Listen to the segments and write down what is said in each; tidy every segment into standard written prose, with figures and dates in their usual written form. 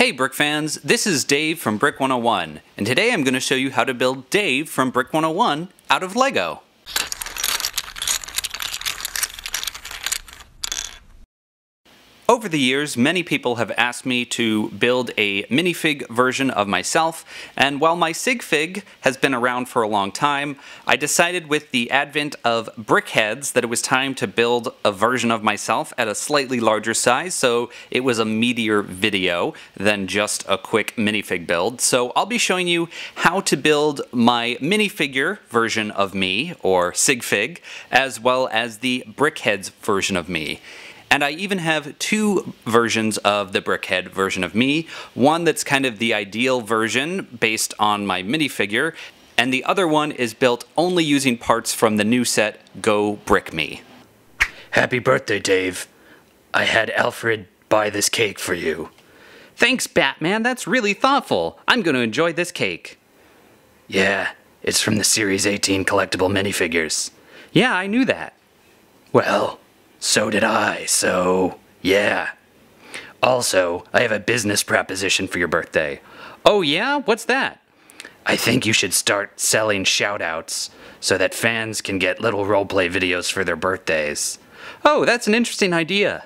Hey Brick fans, this is Dave from Brick 101, and today I'm going to show you how to build Dave from Brick 101 out of Lego. Over the years, many people have asked me to build a minifig version of myself, and while my SigFig has been around for a long time, I decided with the advent of Brickheadz that it was time to build a version of myself at a slightly larger size, so it was a meatier video than just a quick minifig build. So I'll be showing you how to build my minifigure version of me, or SigFig, as well as the Brickheadz version of me. And I even have two versions of the Brickheadz version of me, one that's kind of the ideal version based on my minifigure, and the other one is built only using parts from the new set, Go Brick Me. Happy birthday, Dave. I had Alfred buy this cake for you. Thanks, Batman, that's really thoughtful. I'm gonna enjoy this cake. Yeah, it's from the Series 18 collectible minifigures. Yeah, I knew that. Well, so did I, so yeah. Also, I have a business proposition for your birthday. Oh yeah? What's that? I think you should start selling shoutouts so that fans can get little roleplay videos for their birthdays. Oh, that's an interesting idea.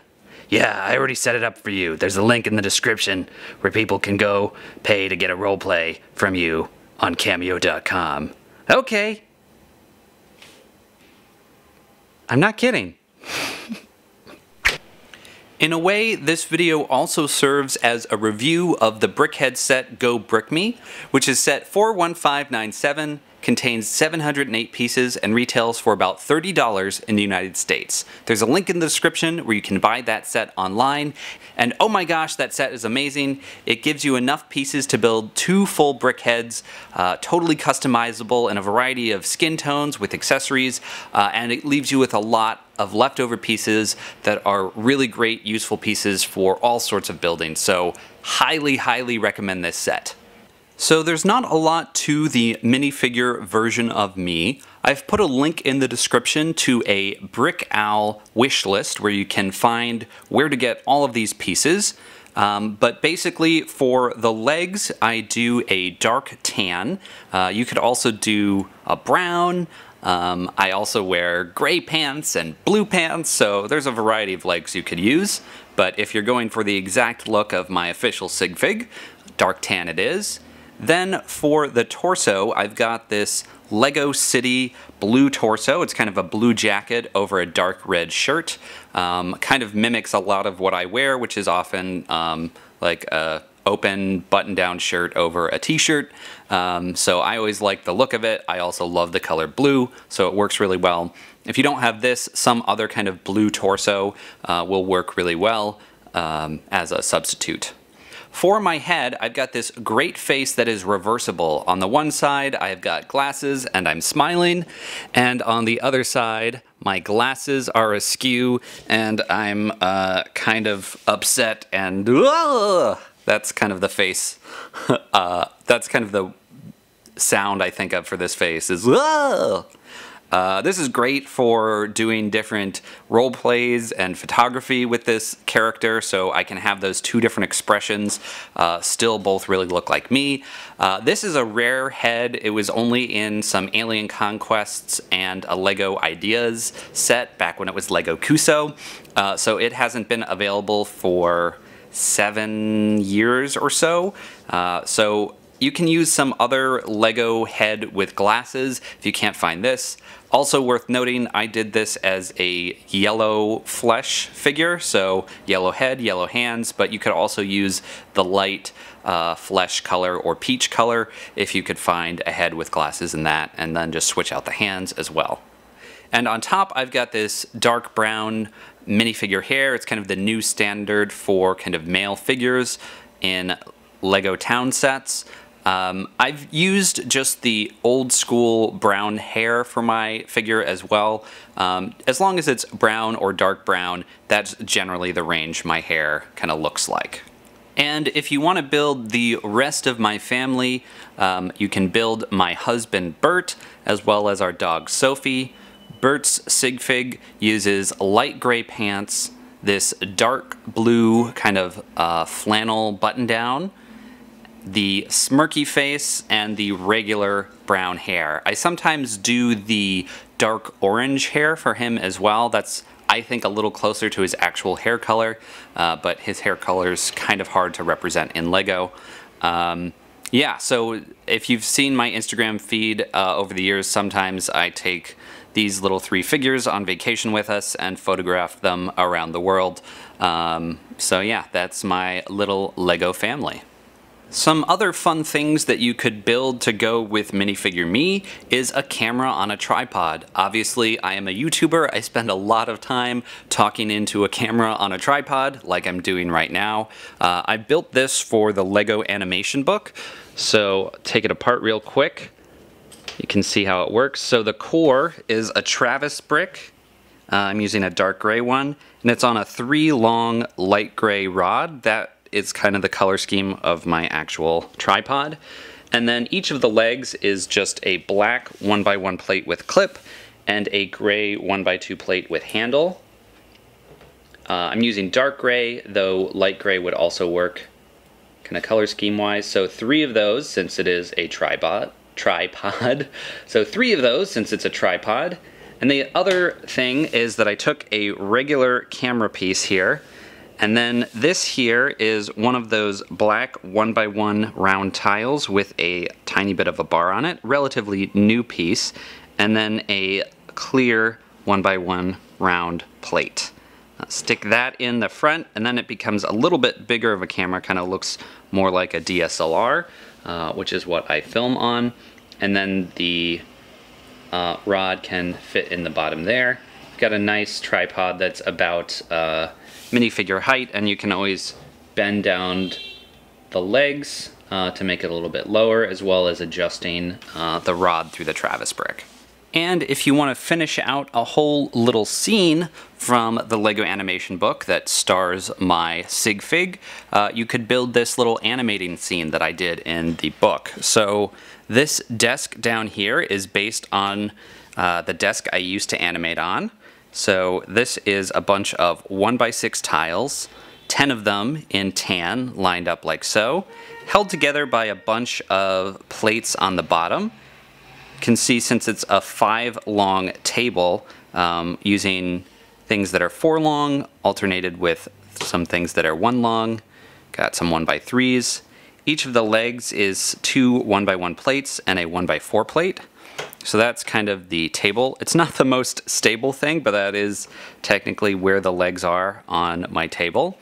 Yeah, I already set it up for you. There's a link in the description where people can go pay to get a roleplay from you on cameo.com. Okay. I'm not kidding. In a way, this video also serves as a review of the Brickheadz set Go Brick Me, which is set 41597, contains 708 pieces, and retails for about $30 in the United States. There's a link in the description where you can buy that set online, and oh my gosh, that set is amazing. It gives you enough pieces to build two full Brickheadz, totally customizable in a variety of skin tones with accessories, and it leaves you with a lot of leftover pieces that are really great, useful pieces for all sorts of buildings. So highly, highly recommend this set. So there's not a lot to the minifigure version of me. I've put a link in the description to a Brick Owl wish list where you can find where to get all of these pieces. But basically for the legs, I do a dark tan. You could also do a brown. I also wear gray pants and blue pants, so there's a variety of legs you could use. But if you're going for the exact look of my official SigFig, dark tan it is. Then for the torso, I've got this Lego City blue torso. It's kind of a blue jacket over a dark red shirt. Kind of mimics a lot of what I wear, which is often like a open button-down shirt over a t-shirt, so I always like the look of it. I also love the color blue, so it works really well. If you don't have this, some other kind of blue torso will work really well as a substitute. For my head, I've got this great face that is reversible. On the one side, I've got glasses and I'm smiling, and on the other side, my glasses are askew and I'm kind of upset and that's kind of the face, that's kind of the sound I think of for this face is whoa! This is great for doing different role plays and photography with this character, so I can have those two different expressions still both really look like me. This is a rare head. It was only in some Alien Conquests and a Lego Ideas set back when it was Lego Kuso, so it hasn't been available for 7 years or so, so you can use some other Lego head with glasses if you can't find this. Also worth noting, I did this as a yellow flesh figure, so yellow head, yellow hands, but you could also use the light flesh color or peach color if you could find a head with glasses in that, and then just switch out the hands as well. And on top, I've got this dark brown minifigure hair. It's kind of the new standard for kind of male figures in Lego town sets. I've used just the old school brown hair for my figure as well. As long as it's brown or dark brown, that's generally the range my hair kind of looks like. And if you want to build the rest of my family, you can build my husband Bert, as well as our dog Sophie. Bert's SigFig uses light gray pants, this dark blue kind of flannel button down, the smirky face, and the regular brown hair. I sometimes do the dark orange hair for him as well. That's, I think, a little closer to his actual hair color, but his hair color is kind of hard to represent in LEGO. Yeah, so if you've seen my Instagram feed over the years, sometimes I take these little three figures on vacation with us and photograph them around the world. So yeah, that's my little LEGO family. Some other fun things that you could build to go with Minifigure Me is a camera on a tripod. Obviously, I am a YouTuber. I spend a lot of time talking into a camera on a tripod, like I'm doing right now. I built this for the LEGO Animation Book, so take it apart real quick. You can see how it works. So the core is a Travis brick. I'm using a dark gray one, and it's on a 3 long light gray rod. That it's kind of the color scheme of my actual tripod. And then each of the legs is just a black 1x1 plate with clip and a gray 1x2 plate with handle. I'm using dark gray, though light gray would also work kind of color scheme wise. So 3 of those, since it is a tripod. And the other thing is that I took a regular camera piece here, and then this here is one of those black 1x1 round tiles with a tiny bit of a bar on it, relatively new piece, and then a clear 1x1 round plate. Now stick that in the front, and then it becomes a little bit bigger of a camera, kind of looks more like a DSLR, which is what I film on. And then the rod can fit in the bottom there. I've got a nice tripod that's about minifigure height, and you can always bend down the legs to make it a little bit lower, as well as adjusting the rod through the Travis brick. And if you want to finish out a whole little scene from the LEGO Animation Book that stars my SigFig, you could build this little animating scene that I did in the book. So this desk down here is based on the desk I used to animate on. So this is a bunch of 1x6 tiles, 10 of them in tan, lined up like so, held together by a bunch of plates on the bottom. You can see, since it's a 5 long table, using things that are 4 long, alternated with some things that are 1 long, got some 1x3s. Each of the legs is 2 1x1 plates and a 1x4 plate. So that's kind of the table. It's not the most stable thing, but that is technically where the legs are on my table.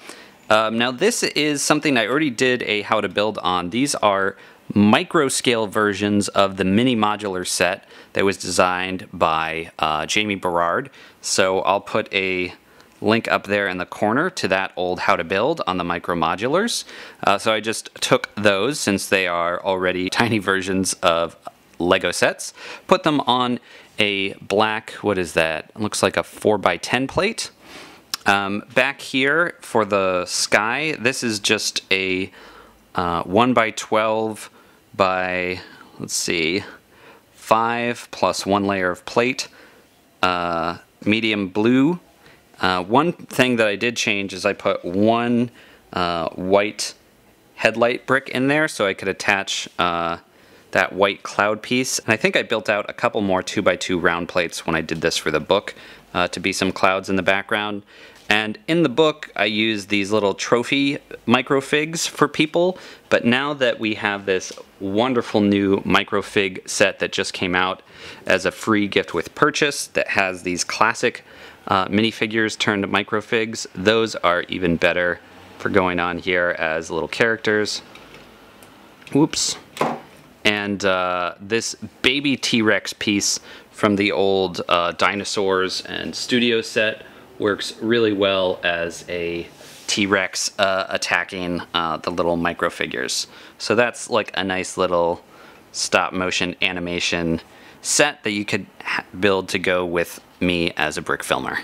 Now this is something I already did a how to build on. These are micro scale versions of the mini modular set that was designed by Jamie Berard. So I'll put a link up there in the corner to that old how to build on the micro modulars. So I just took those, since they are already tiny versions of LEGO sets, put them on a black, what is that? It looks like a 4x10 plate. Back here for the sky, this is just a 1x12 by, let's see, 5 plus 1 layer of plate, medium blue. One thing that I did change is I put one white headlight brick in there, so I could attach that white cloud piece. And I think I built out a couple more 2x2 round plates when I did this for the book to be some clouds in the background. And in the book, I used these little trophy microfigs for people, but now that we have this wonderful new microfig set that just came out as a free gift with purchase that has these classic minifigures turned microfigs, those are even better for going on here as little characters. Whoops. And this baby T-Rex piece from the old Dinosaurs and Studio set works really well as a T-Rex attacking the little microfigures. So that's like a nice little stop-motion animation set that you could build to go with me as a brick filmer.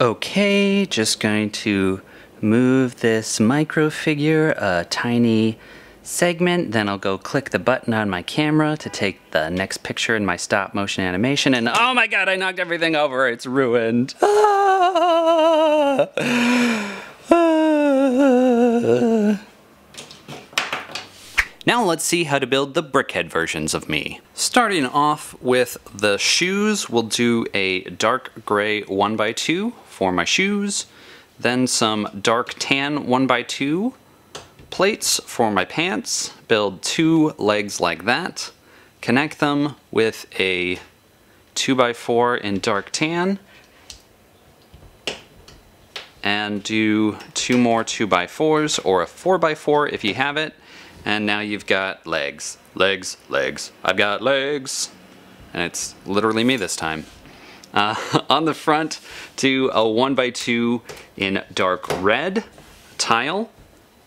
Okay, just going to move this microfigure a tiny segment, then I'll go click the button on my camera to take the next picture in my stop motion animation, and oh my god, I knocked everything over, it's ruined. Ah! Ah! Now let's see how to build the Brickheadz versions of me. Starting off with the shoes, we'll do a dark gray 1x2 for my shoes, then some dark tan 1x2 plates for my pants, build two legs like that, connect them with a 2x4 in dark tan, and do two more 2x4s or a 4x4 if you have it, and now you've got legs. Legs, legs, I've got legs, and it's literally me this time. On the front, do a 1x2 in dark red tile,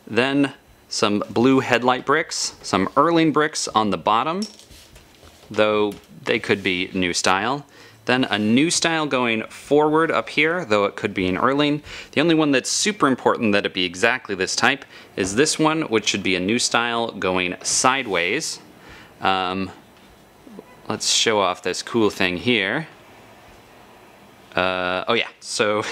then some blue headlight bricks, some Erling bricks on the bottom, though they could be new style. Then a new style going forward up here, though it could be an Erling. The only one that's super important that it be exactly this type is this one, which should be a new style going sideways. Let's show off this cool thing here. Oh yeah, so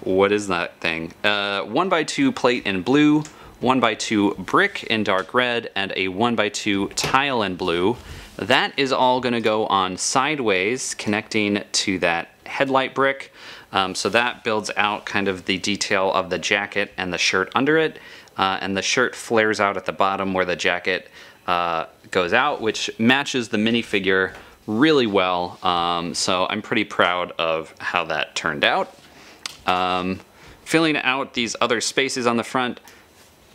what is that thing? 1x2 plate in blue, 1x2 brick in dark red, and a 1x2 tile in blue. That is all gonna go on sideways, connecting to that headlight brick. So that builds out kind of the detail of the jacket and the shirt under it, and the shirt flares out at the bottom where the jacket goes out, which matches the minifigure really well, so I'm pretty proud of how that turned out. Filling out these other spaces on the front,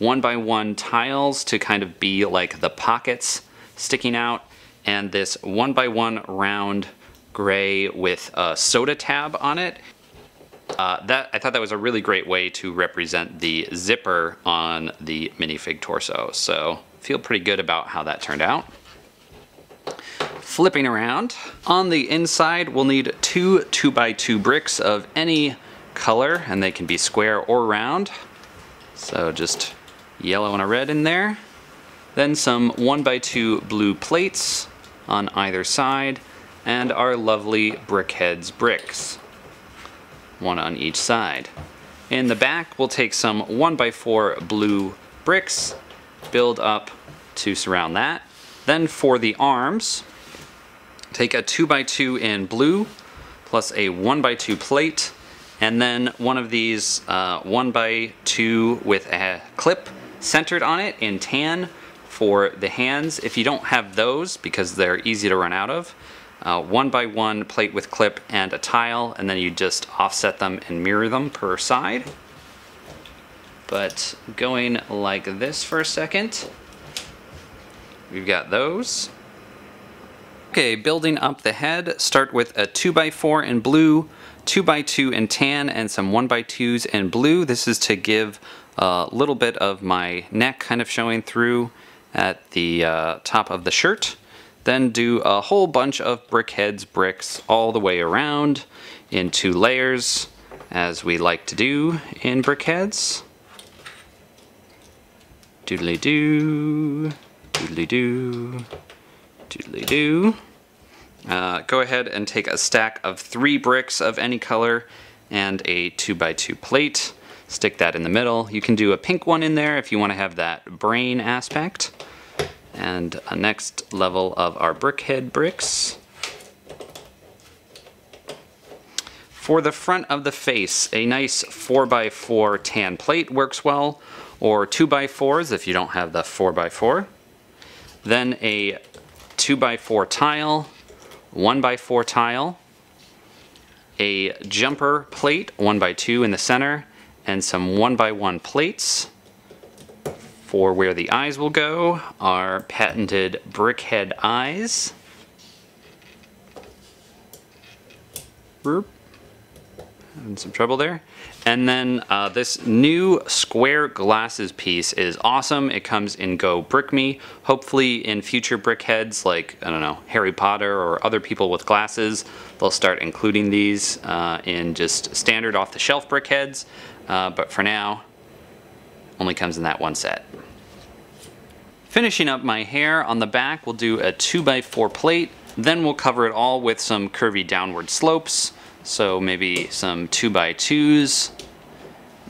1x1 tiles to kind of be like the pockets sticking out, and this 1x1 round gray with a soda tab on it. I thought that was a really great way to represent the zipper on the minifig torso, so feel pretty good about how that turned out. Flipping around. On the inside, we'll need two 2x2 bricks of any color, and they can be square or round. So just yellow and a red in there. Then some 1x2 blue plates on either side, and our lovely Brickheadz bricks. One on each side. In the back, we'll take some 1x4 blue bricks, build up to surround that. Then for the arms, take a 2x2 in blue, plus a 1x2 plate, and then one of these 1x2 with a clip centered on it in tan for the hands. If you don't have those, because they're easy to run out of, 1x1 plate with clip and a tile, and then you just offset them and mirror them per side. But going like this for a second, we've got those. Okay, building up the head, start with a 2x4 in blue, 2x2 in tan, and some 1x2s in blue. This is to give a little bit of my neck kind of showing through at the top of the shirt. Then do a whole bunch of Brickheadz bricks all the way around in two layers, as we like to do in Brickheadz. Doodly doo, doodly doo. Go ahead and take a stack of 3 bricks of any color and a 2x2 plate. Stick that in the middle. You can do a pink one in there if you want to have that brain aspect. And a next level of our Brickheadz bricks. For the front of the face, a nice 4x4 tan plate works well, or 2x4s if you don't have the 4x4. Then a 2x4 tile, 1x4 tile, a jumper plate, 1x2 in the center, and some 1x1 plates for where the eyes will go, our patented Brickheadz eyes. Having some trouble there. And then this new square glasses piece is awesome. It comes in Go Brick Me. Hopefully in future Brickheadz, like, I don't know, Harry Potter or other people with glasses, they'll start including these in just standard off-the-shelf Brickheadz. But for now, only comes in that one set. Finishing up my hair on the back, we'll do a 2x4 plate. Then we'll cover it all with some curvy downward slopes. So maybe some 2x2s,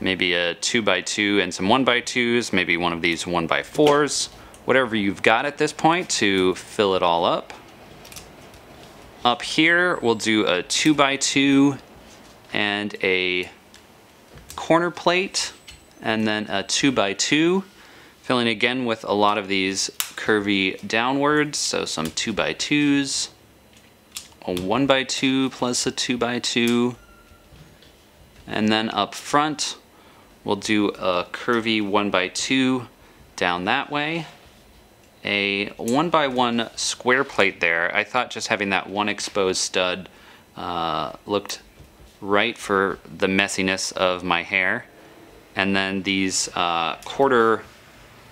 maybe a 2x2 and some 1x2s, maybe one of these 1x4s, whatever you've got at this point to fill it all up. Up here, we'll do a 2x2 and a corner plate, and then a 2x2, filling again with a lot of these curvy downwards, so some 2x2s, a 1x2 plus a 2x2, and then up front we'll do a curvy 1x2 down that way, a 1x1 square plate there. I thought just having that one exposed stud looked right for the messiness of my hair, and then these quarter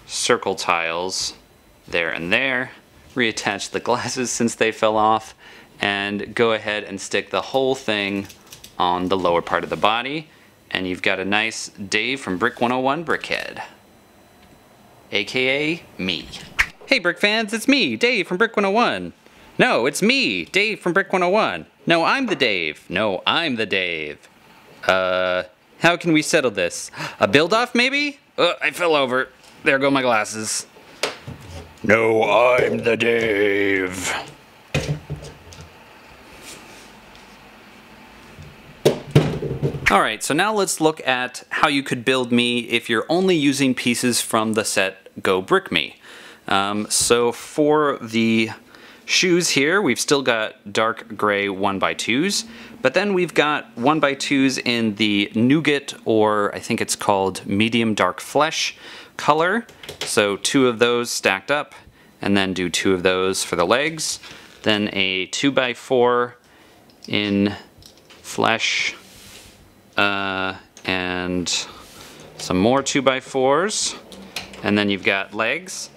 circle tiles there and there. Reattach the glasses since they fell off, and go ahead and stick the whole thing on the lower part of the body, and you've got a nice Dave from Brick 101 Brickhead, aka me. Hey Brick fans, it's me, Dave from Brick 101. No, it's me, Dave from Brick 101. No, I'm the Dave. No, I'm the Dave. How can we settle this? A build-off maybe? I fell over. There go my glasses. No, I'm the Dave. All right, so now let's look at how you could build me if you're only using pieces from the set Go Brick Me. So for the shoes here, we've still got dark gray 1x2s, but then we've got 1x2s in the nougat, or I think it's called medium dark flesh color. So two of those stacked up, and then do two of those for the legs. Then a 2x4 in flesh, and some more 2x4s, and then you've got legs.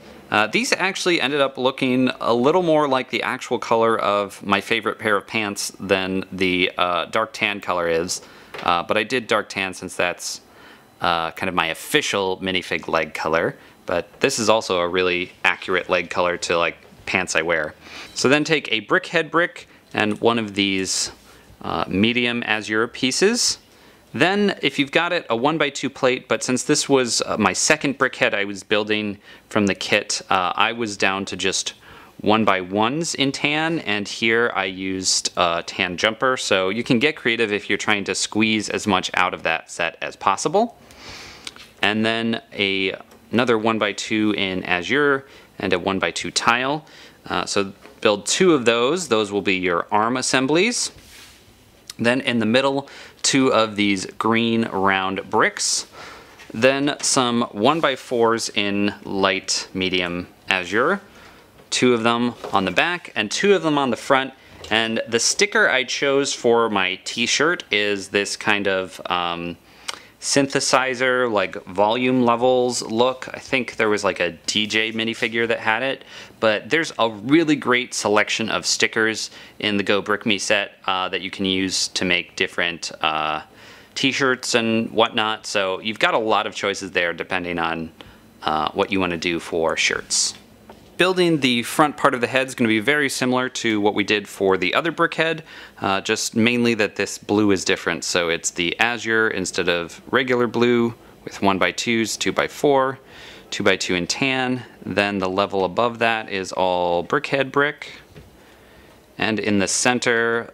These actually ended up looking a little more like the actual color of my favorite pair of pants than the dark tan color is, but I did dark tan since that's kind of my official minifig leg color, but this is also a really accurate leg color to like pants I wear. So then take a Brickheadz brick and one of these medium azure pieces. Then, if you've got it, a 1x2 plate, but since this was my second Brickheadz I was building from the kit, I was down to just 1x1s in tan, and here I used a tan jumper, so you can get creative if you're trying to squeeze as much out of that set as possible. And then another 1x2 in azure and a 1x2 tile. So build two of those will be your arm assemblies. Then in the middle, two of these green round bricks. Then some 1x4s in light medium azure. Two of them on the back and two of them on the front. And the sticker I chose for my t-shirt is this kind of synthesizer, like volume levels look. I think there was like a DJ minifigure that had it, but there's a really great selection of stickers in the Go Brick Me set that you can use to make different t-shirts and whatnot. So you've got a lot of choices there depending on what you want to do for shirts. Building the front part of the head is going to be very similar to what we did for the other Brickheadz, just mainly that this blue is different. So it's the azure instead of regular blue with 1x2s, 2x4, 2x2 in tan. Then the level above that is all Brickheadz brick. And in the center,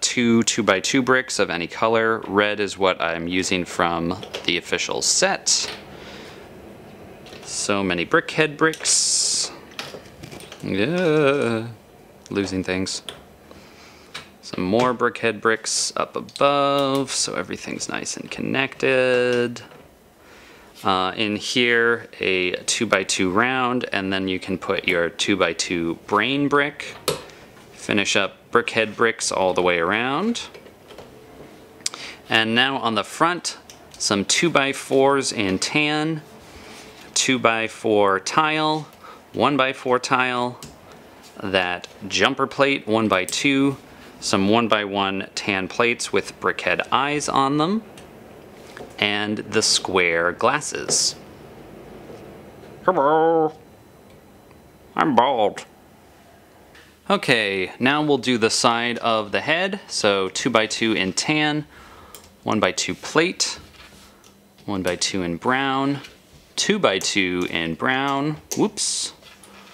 two 2x2 bricks of any color. Red is what I'm using from the official set. So many Brickheadz bricks. Yeah, losing things. Some more Brickheadz bricks up above, so everything's nice and connected. In here, a 2x2 round, and then you can put your 2x2 brain brick. Finish up Brickheadz bricks all the way around. And now on the front, some 2x4s in tan, 2x4 tile, 1x4 tile, that jumper plate 1x2, some 1x1 tan plates with Brickheadz eyes on them, and the square glasses. Hello. I'm bald. Okay, now we'll do the side of the head. So 2x2 in tan, 1x2 plate, 1x2 in brown, 2x2 in brown, whoops,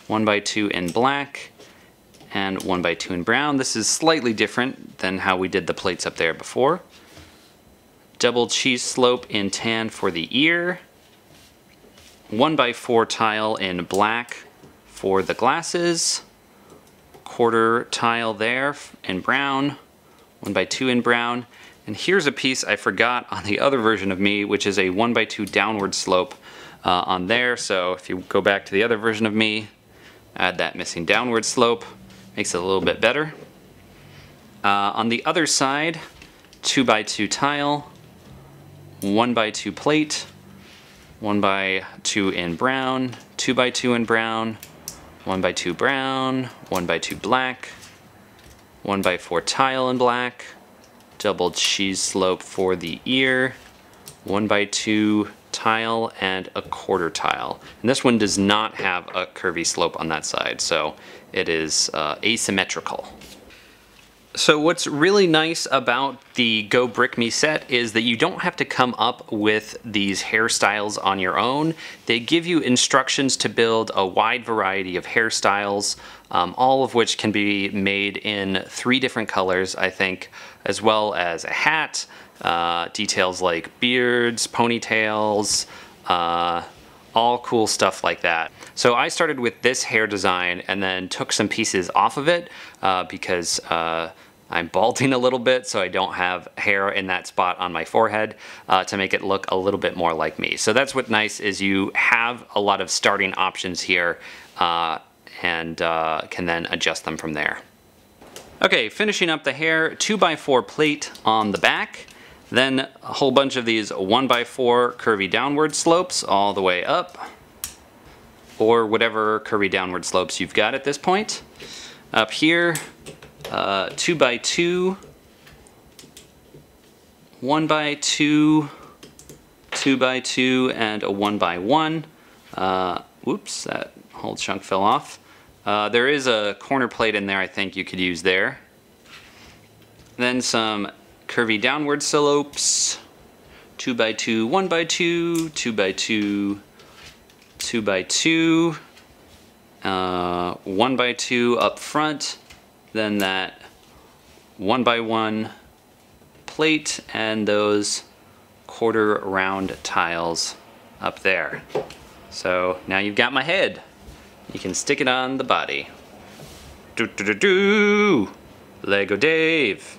1x2 in black, and 1x2 in brown. This is slightly different than how we did the plates up there before. Double cheese slope in tan for the ear, 1x4 tile in black for the glasses, quarter tile there in brown, 1x2 in brown, and here's a piece I forgot on the other version of me, which is a 1x2 downward slope on there. So if you go back to the other version of me, add that missing downward slope, makes it a little bit better. On the other side, 2x2 tile, 1x2 plate, 1x2 in brown, 2x2 in brown, 1x2 brown, 1x2 black, 1x4 tile in black, double cheese slope for the ear, 1x2 tile, and a quarter tile. And this one does not have a curvy slope on that side, so it is asymmetrical. So what's really nice about the Go Brick Me set is that you don't have to come up with these hairstyles on your own. They give you instructions to build a wide variety of hairstyles, all of which can be made in 3 different colors, I think, as well as a hat, details like beards, ponytails, all cool stuff like that. So I started with this hair design and then took some pieces off of it because I'm balding a little bit, so I don't have hair in that spot on my forehead to make it look a little bit more like me. So that's what's nice, is you have a lot of starting options here and can then adjust them from there. Okay, finishing up the hair, 2x4 plate on the back. Then a whole bunch of these 1x4 curvy downward slopes all the way up, or whatever curvy downward slopes you've got at this point. Up here, 2x2, 1x2, 2x2, and a 1x1. Whoops, that whole chunk fell off. There is a corner plate in there I think you could use there. Then some curvy downward slopes, 2x2, 1x2, 2x2, 2x2, 1x2 up front, then that 1x1 plate, and those quarter round tiles up there. So now you've got my head. You can stick it on the body. Do-do-do-do! Lego Dave!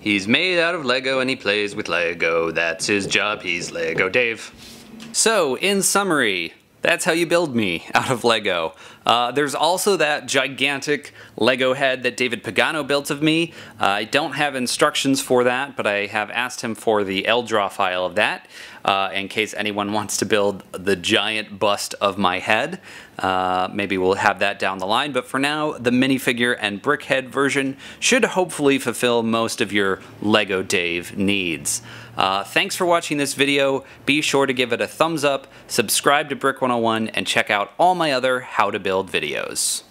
He's made out of Lego and he plays with Lego. That's his job, he's Lego Dave. So, in summary, that's how you build me out of Lego. There's also that gigantic Lego head that David Pagano built of me. I don't have instructions for that, but I have asked him for the LDraw file of that in case anyone wants to build the giant bust of my head. Maybe we'll have that down the line, but for now, the minifigure and Brickheadz version should hopefully fulfill most of your Lego Dave needs. Thanks for watching this video. Be sure to give it a thumbs up, subscribe to Brick 101, and check out all my other How to Build videos.